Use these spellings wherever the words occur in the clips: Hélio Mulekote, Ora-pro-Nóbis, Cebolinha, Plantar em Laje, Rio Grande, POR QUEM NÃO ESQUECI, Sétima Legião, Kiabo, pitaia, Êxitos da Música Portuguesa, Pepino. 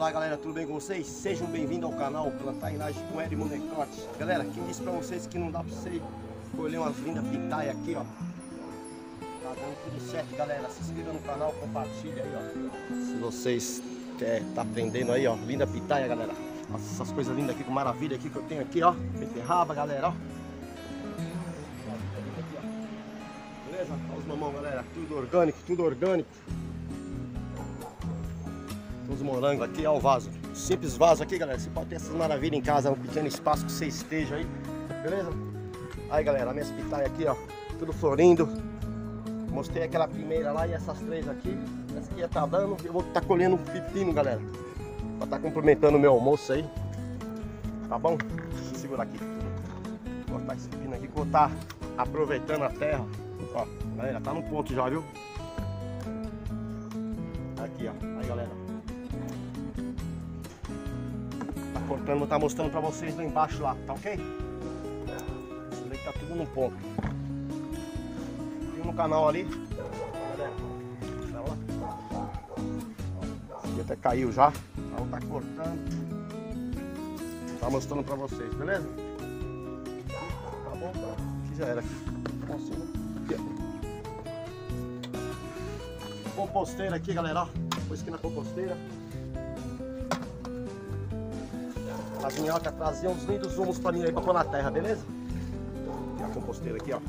Olá galera, tudo bem com vocês? Sejam bem-vindos ao canal Plantar em Laje com Hélio Mulekote. Galera, quem disse pra vocês que não dá pra vocês colher umas vindas pitaia aqui, ó. Tá dando tudo certo, galera. Se inscreva no canal, compartilha aí, ó. Se vocês tá aprendendo aí, ó, linda pitaia, galera. Essas coisas lindas aqui, que maravilha aqui que eu tenho aqui, ó. Beterraba, galera, ó. Beleza? Olha os mamão, galera. Tudo orgânico, tudo orgânico. Os morangos aqui, ó, o vaso. Simples vaso aqui, galera. Você pode ter essas maravilhas em casa, um pequeno espaço que você esteja aí, beleza? Aí, galera, minhas pitaias aqui, ó, tudo florindo. Mostrei aquela primeira lá e essas três aqui. Essa aqui já tá dando. Eu vou estar colhendo um pepino, galera, pra estar complementando o meu almoço aí. Tá bom? Deixa eu segurar aqui. Vou botar esse pepino aqui que eu vou estar aproveitando a terra. Ó, galera, tá no ponto já, viu? Aqui, ó. Aí, galera. Cortando, vou estar mostrando pra vocês lá embaixo lá, tá ok? Esse leite tá tudo no ponto. Tem um no canal ali. Esse até caiu já. Vou estar cortando. Tá mostrando pra vocês, beleza? Tá bom? Aqui já era. Composteira aqui, galera, ó. Depois aqui na composteira. As minhocas traziam uns lindos humos pra mim aí pra pôr na terra, beleza? Tem a composteira aqui, ó.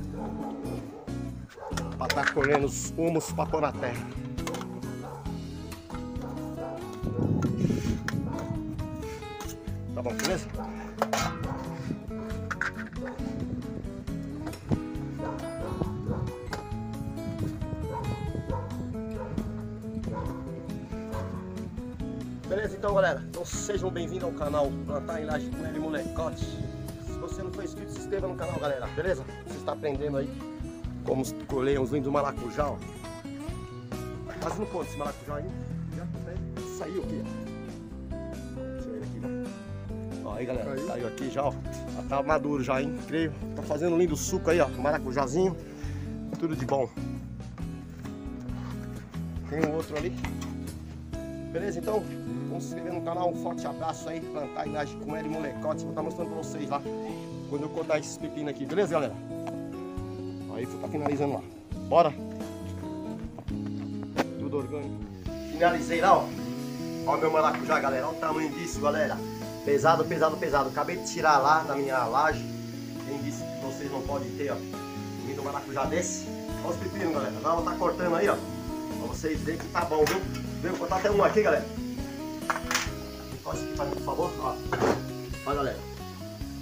Pra tá colhendo os humos pra pôr na terra. Tá bom, beleza? Beleza, então galera, então sejam bem-vindos ao canal Plantar em Laje com Hélio Mulekote. Se você não for inscrito, se inscreva no canal, galera, beleza? Você está aprendendo aí como colher uns lindos maracujá, ó. Tá quase no ponto esse maracujá aí. Já saiu aqui, ó. Deixa ele aqui, né? Ó, aí galera, saiu aqui já, ó. Já tá maduro já, hein? Creio. Tá fazendo um lindo suco aí, ó. Maracujazinho. Tudo de bom. Tem um outro ali. Beleza, então? Vamos se inscrever no canal, um forte abraço aí, Plantar em Laje com Hélio Mulekote, vou estar mostrando pra vocês lá, quando eu cortar esses pepinos aqui, beleza galera? Aí vou estar finalizando lá, bora! Tudo orgânico. Finalizei lá, ó, ó meu maracujá, galera, olha o tamanho disso, galera, pesado, pesado, pesado, acabei de tirar lá da minha laje, quem disse que vocês não podem ter, ó, um maracujá desse, olha os pepinos, galera, lá eu vou estar cortando aí, ó, pra vocês verem que tá bom, viu? Vou cortar até um aqui, galera. Encosta aqui pra mim, por favor. Ó. Olha, galera.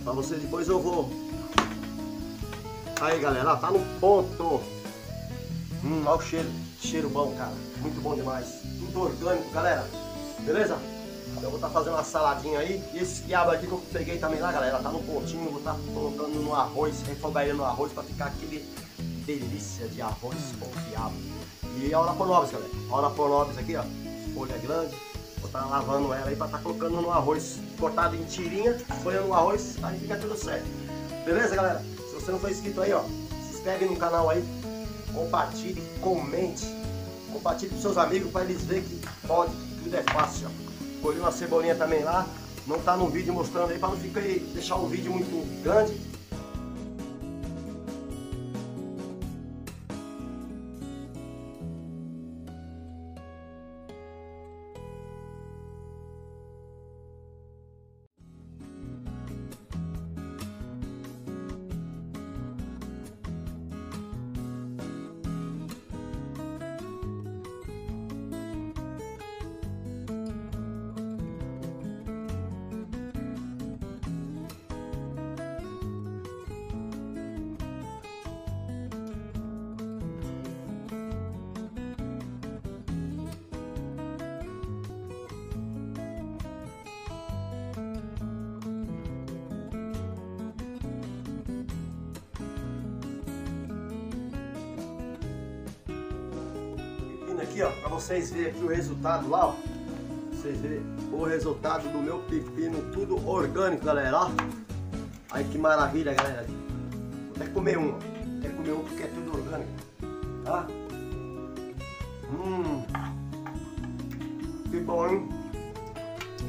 Pra vocês depois eu vou. Aí, galera. Ó, tá no ponto. Olha o cheiro. Cheiro bom, cara. Muito bom demais. Tudo orgânico, galera. Beleza? Eu vou estar fazendo uma saladinha aí. E esses quiabos aqui que eu peguei também lá, galera. Tá no pontinho. Vou estar colocando no arroz. Refogar ele no arroz pra ficar aquele delícia de arroz com quiabo. E a Ora-pro-Nóbis, galera. A Ora-pro-Nóbis aqui, ó. Folha grande. Vou estar lavando ela aí para estar colocando no arroz, cortado em tirinha, folha no arroz, aí fica tudo certo. Beleza, galera? Se você não for inscrito aí, ó, se inscreve no canal aí, compartilhe, comente, compartilhe com seus amigos para eles verem que pode, que tudo é fácil, ó. Colhi uma cebolinha também lá, não tá no vídeo mostrando aí para não ficar aí, deixar o vídeo muito grande. Aqui, ó, pra vocês verem aqui o resultado lá, ó, vocês verem o resultado do meu pepino, tudo orgânico, galera, ó, aí que maravilha, galera, vou até comer um porque é tudo orgânico, tá? Que bom, hein?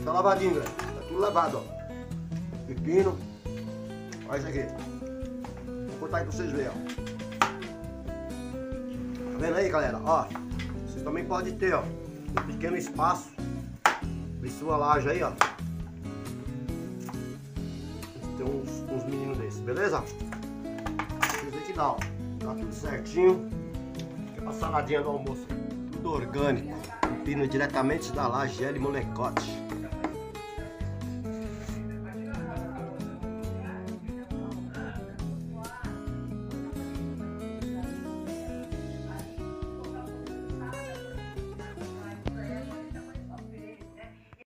Tá lavadinho, velho. Tá tudo lavado, ó. Pepino. Olha isso aqui. Vou cortar aí pra vocês verem, ó. Tá vendo aí, galera? Ó. Vocês também podem ter, ó, um pequeno espaço de sua laje aí, ó. Tem uns meninos desses, beleza? Vocês veem que dá, ó. Tá tudo certinho. Fica pra saladinha do almoço. Tudo orgânico. Pepino diretamente da laje Hélio Mulekote.